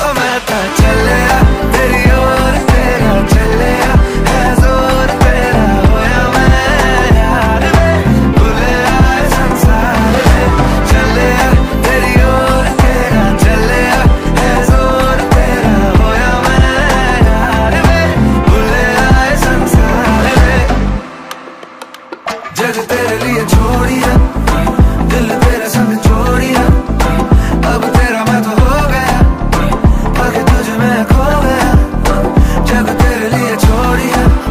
ومتى